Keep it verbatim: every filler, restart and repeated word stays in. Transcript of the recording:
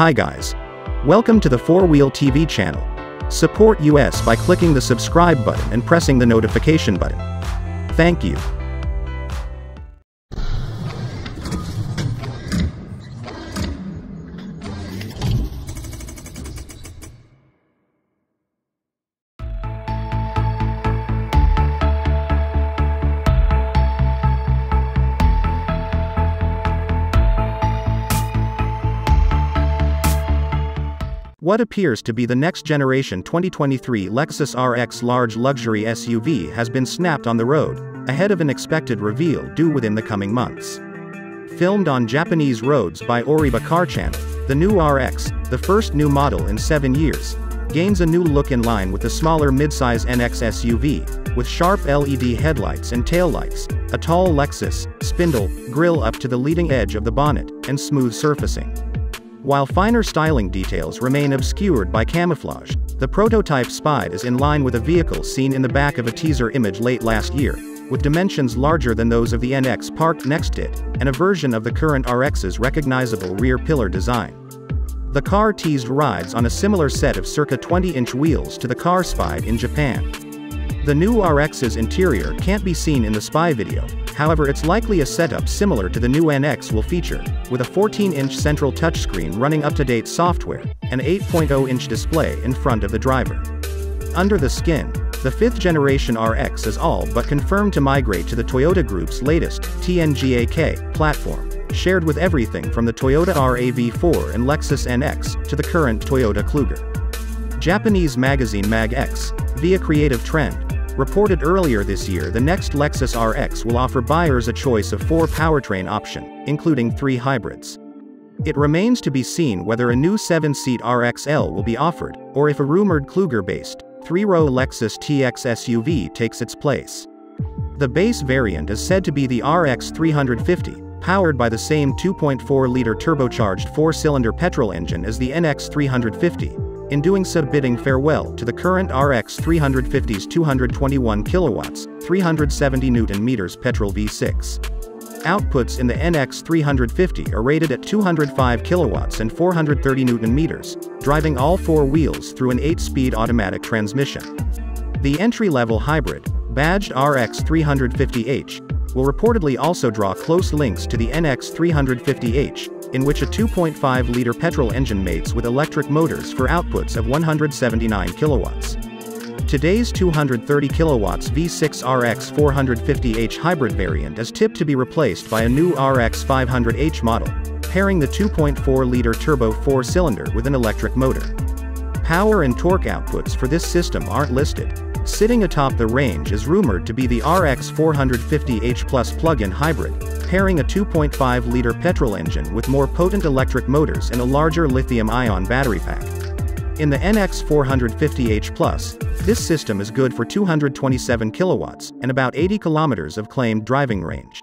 Hi guys. Welcome to the four wheel T V channel. Support us by clicking the subscribe button and pressing the notification button. Thank you. What appears to be the next-generation twenty twenty-three Lexus R X large luxury S U V has been snapped on the road, ahead of an expected reveal due within the coming months. Filmed on Japanese roads by Oriba Car Channel, the new R X, the first new model in seven years, gains a new look in line with the smaller midsize N X S U V, with sharp L E D headlights and taillights, a tall Lexus spindle grille up to the leading edge of the bonnet, and smooth surfacing. While finer styling details remain obscured by camouflage, the prototype spide is in line with a vehicle seen in the back of a teaser image late last year, with dimensions larger than those of the N X parked next to it, and a version of the current R X's recognizable rear pillar design. The car teased rides on a similar set of circa twenty inch wheels to the car spide in Japan. The new R X's interior can't be seen in the spy video, however it's likely a setup similar to the new N X will feature, with a fourteen inch central touchscreen running up-to-date software, and eight point oh inch display in front of the driver. Under the skin, the fifth generation R X is all but confirmed to migrate to the Toyota Group's latest, T N G A K, platform, shared with everything from the Toyota R A V four and Lexus N X, to the current Toyota Kluger. Japanese magazine Mag X, via Creative Trend, reported earlier this year the next Lexus R X will offer buyers a choice of four powertrain options, including three hybrids. It remains to be seen whether a new seven seat R X L will be offered, or if a rumored Kluger-based, three row Lexus T X S U V takes its place. The base variant is said to be the R X three fifty, powered by the same two point four liter turbocharged four cylinder petrol engine as the N X three fifty. In doing so bidding farewell to the current R X three fifty's two hundred twenty-one kilowatts, three hundred seventy newton meters petrol V six. Outputs in the N X three fifty are rated at two hundred five kilowatts and four hundred thirty newton meters, driving all four wheels through an eight speed automatic transmission. The entry-level hybrid, badged R X three fifty H, will reportedly also draw close links to the N X three fifty H, in which a two point five liter petrol engine mates with electric motors for outputs of one hundred seventy-nine kilowatts. Today's two hundred thirty kilowatts V six R X four fifty H hybrid variant is tipped to be replaced by a new R X five hundred H model, pairing the two point four liter turbo four cylinder with an electric motor. Power and torque outputs for this system aren't listed. Sitting atop the range is rumored to be the R X four fifty H plus plug-in hybrid, pairing a two point five liter petrol engine with more potent electric motors and a larger lithium-ion battery pack. In the N X four fifty H plus, this system is good for two hundred twenty-seven kilowatts and about eighty kilometers of claimed driving range.